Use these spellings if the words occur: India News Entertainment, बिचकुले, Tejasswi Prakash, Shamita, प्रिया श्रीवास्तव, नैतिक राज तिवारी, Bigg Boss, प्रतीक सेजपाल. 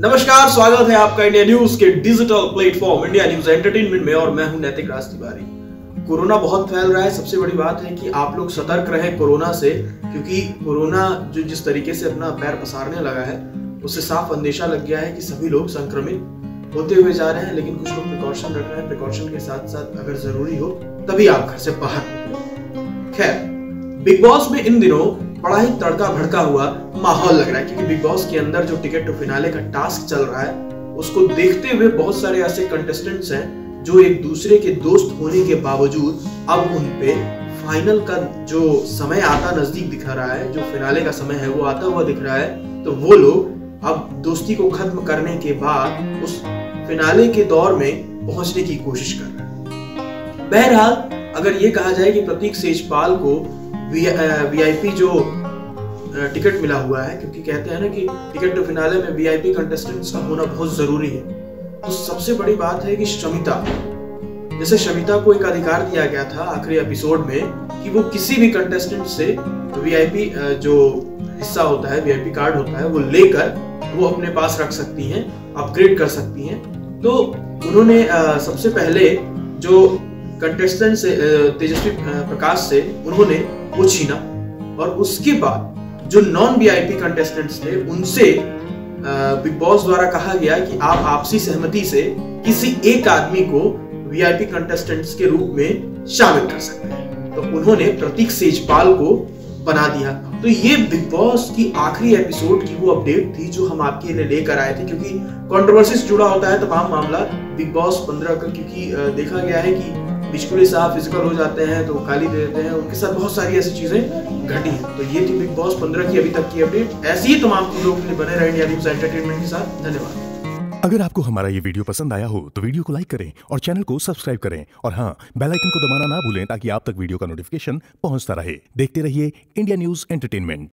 नमस्कार, स्वागत है आपका इंडिया न्यूज के digital platform India News entertainment में और मैं हूं नैतिक राज तिवारी। कोरोना बहुत फैल रहा है। सबसे बड़ी बात है कि आप लोग सतर्क रहें कोरोना से, क्योंकि कोरोना जो जिस तरीके से अपना पैर पसारने लगा है उससे साफ अंदेशा लग गया है कि सभी लोग संक्रमित होते हुए जा रहे हैं। लेकिन कुछ लोग प्रिकॉशन रख रहे हैं, प्रिकॉशन के साथ साथ अगर जरूरी हो तभी आप घर से बाहर निकलें। खैर, बिग बॉस में इन दिनों बड़ा ही तड़का भड़का हुआ माहौल लग रहा है, क्योंकि बिग बॉस के अंदर जो टिकट टू फिनाले का टास्क चल रहा है उसको देखते हुए बहुत सारे ऐसे कंटेस्टेंट्स हैं जो एक दूसरे के दोस्त होने के बावजूद अब उन पे फाइनल का जो समय आता नजदीक दिख रहा है, जो फिनाले का समय है वो आता हुआ दिख रहा है, तो वो लोग अब दोस्ती को खत्म करने के बाद उस फिनाले के दौर में पहुंचने की कोशिश कर रहे हैं। बहरहाल, अगर ये कहा जाए कि प्रतीक सेजपाल को वीआईपी जो टिकट मिला हुआ है, क्योंकि कहते हैं ना कि टिकट टू फिनाले में वीआईपी कंटेस्टेंट्स का होना बहुत जरूरी है, तो सबसे बड़ी बात है कि शमिता, जैसे शमिता को एक अधिकार दिया गया था आखिरी एपिसोड में कि वो किसी भी कंटेस्टेंट से वीआईपी जो हिस्सा होता है, वीआईपी कार्ड होता है, वो लेकर वो अपने पास रख सकती हैं, अपग्रेड कर सकती हैं। तो उन्होंने सबसे पहले जो कंटेस्टेंट से तेजस्वी प्रकाश से उन्होंने वो छीना और उसके बाद जो नॉन वीआईपी कंटेस्टेंट्स थे उनसे बिग बॉस द्वारा कहा गया कि आप आपसी सहमति से किसी एक आदमी को वीआईपी कंटेस्टेंट्स के रूप में शामिल कर सकते हैं। तो उन्होंने प्रतीक सेजपाल को बना दिया। तो ये बिग बॉस की आखिरी एपिसोड की वो अपडेट थी जो हम आपके लिए लेकर आए थे, क्योंकि कंट्रोवर्सी से जुड़ा होता है तमाम मामला बिग बॉस 15 का, क्योंकि देखा गया है कि बिचकुले साहब फिजिकल हो जाते हैं तो गाली दे देते हैं, उनके साथ बहुत सारी ऐसी चीजें घटी हैं। तो ये थी बिग बॉस 15 की अभी तक की अपडेट। ऐसी ही तमाम लोगों के लिए बने रहें इंडिया न्यूज एंटरटेनमेंट के साथ। धन्यवाद। अगर आपको हमारा ये वीडियो पसंद आया हो तो वीडियो को लाइक करें और चैनल को सब्सक्राइब करें, और हाँ, बेल आइकन को दबाना ना भूलें ताकि आप तक वीडियो का नोटिफिकेशन पहुंचता रहे। देखते रहिए इंडिया न्यूज एंटरटेनमेंट।